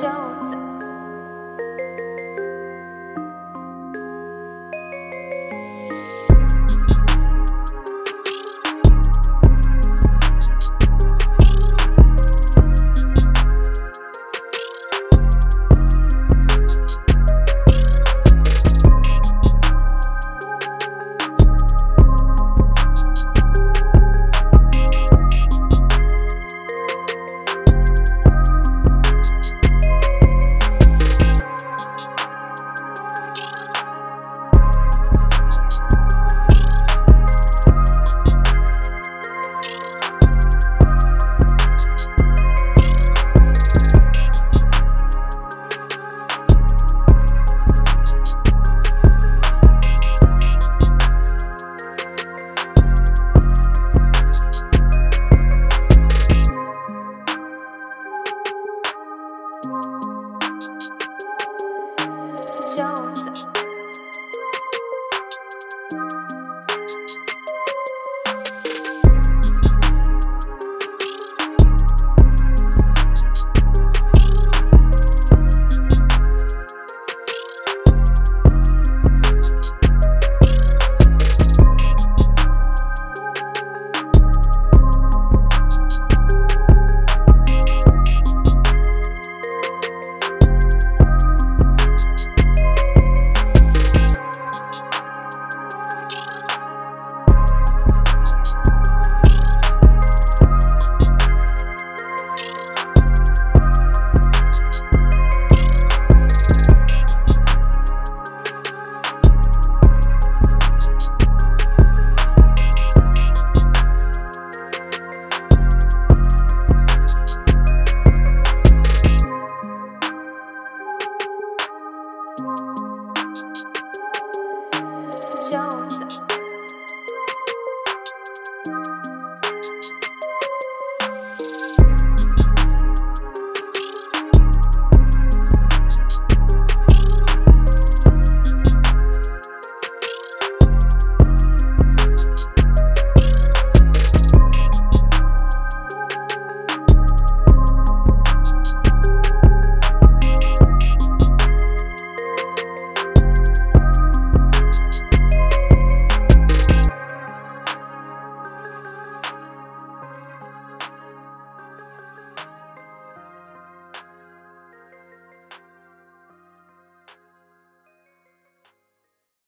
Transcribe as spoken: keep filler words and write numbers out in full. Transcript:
Jones.